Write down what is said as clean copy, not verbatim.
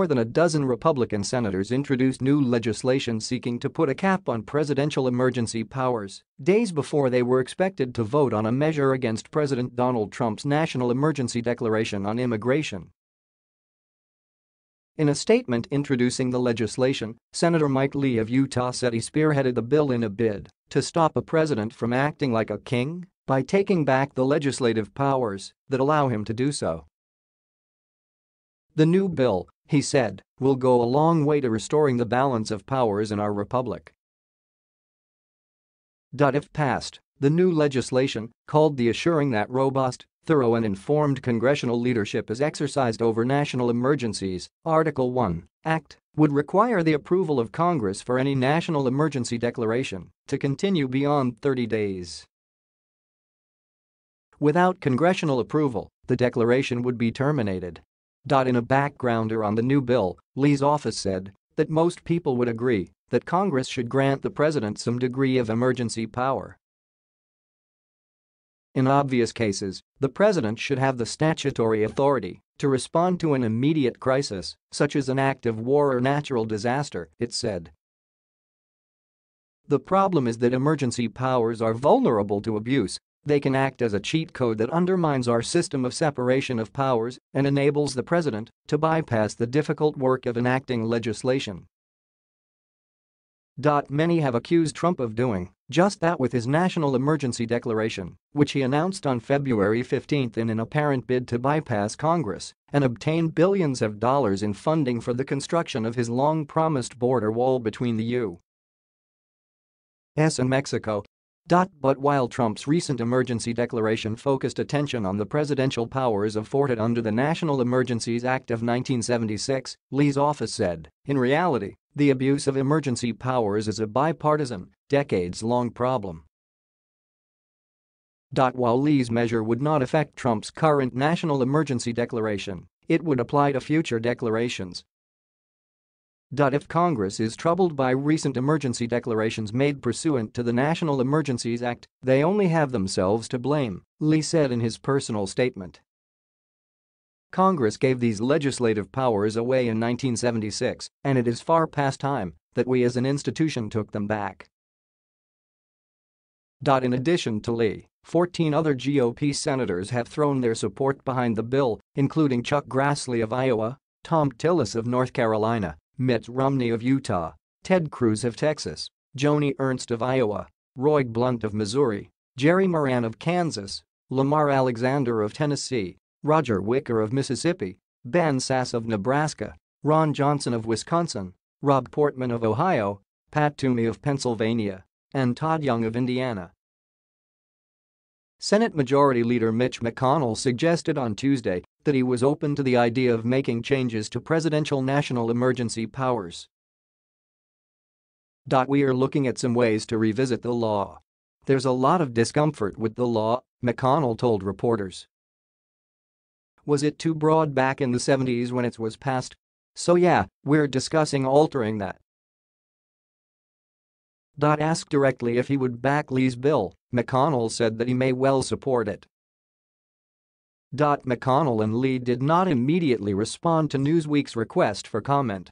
more than a dozen Republican senators introduced new legislation seeking to put a cap on presidential emergency powers days before they were expected to vote on a measure against President Donald Trump's National Emergency Declaration on Immigration. In a statement introducing the legislation, Senator Mike Lee of Utah said he spearheaded the bill in a bid to stop a president from acting like a king by taking back the legislative powers that allow him to do so. The new bill, he said, will go a long way to restoring the balance of powers in our republic. If passed, the new legislation, called the Assuring That Robust, Thorough and Informed Congressional Leadership Is Exercised Over National Emergencies, Article 1 Act, would require the approval of Congress for any national emergency declaration to continue beyond 30 days. Without congressional approval, the declaration would be terminated. In a backgrounder on the new bill, Lee's office said that most people would agree that Congress should grant the president some degree of emergency power. In obvious cases, the president should have the statutory authority to respond to an immediate crisis, such as an act of war or natural disaster, it said. The problem is that emergency powers are vulnerable to abuse. They can act as a cheat code that undermines our system of separation of powers and enables the president to bypass the difficult work of enacting legislation. Many have accused Trump of doing just that with his National Emergency Declaration, which he announced on February 15 in an apparent bid to bypass Congress and obtain billions of dollars in funding for the construction of his long-promised border wall between the U.S. and Mexico. But while Trump's recent emergency declaration focused attention on the presidential powers afforded under the National Emergencies Act of 1976, Lee's office said, in reality, the abuse of emergency powers is a bipartisan, decades-long problem. While Lee's measure would not affect Trump's current National Emergency Declaration, it would apply to future declarations. If Congress is troubled by recent emergency declarations made pursuant to the National Emergencies Act, they only have themselves to blame, Lee said in his personal statement. Congress gave these legislative powers away in 1976, and it is far past time that we as an institution took them back. In addition to Lee, 14 other GOP senators have thrown their support behind the bill, including Chuck Grassley of Iowa, Tom Tillis of North Carolina, Mitt Romney of Utah, Ted Cruz of Texas, Joni Ernst of Iowa, Roy Blunt of Missouri, Jerry Moran of Kansas, Lamar Alexander of Tennessee, Roger Wicker of Mississippi, Ben Sasse of Nebraska, Ron Johnson of Wisconsin, Rob Portman of Ohio, Pat Toomey of Pennsylvania, and Todd Young of Indiana. Senate Majority Leader Mitch McConnell suggested on Tuesday that he was open to the idea of making changes to presidential national emergency powers. We are looking at some ways to revisit the law. There's a lot of discomfort with the law, McConnell told reporters. Was it too broad back in the 70s when it was passed? So yeah, we're discussing altering that. Asked directly if he would back Lee's bill, McConnell said that he may well support it. McConnell and Lee did not immediately respond to Newsweek's request for comment,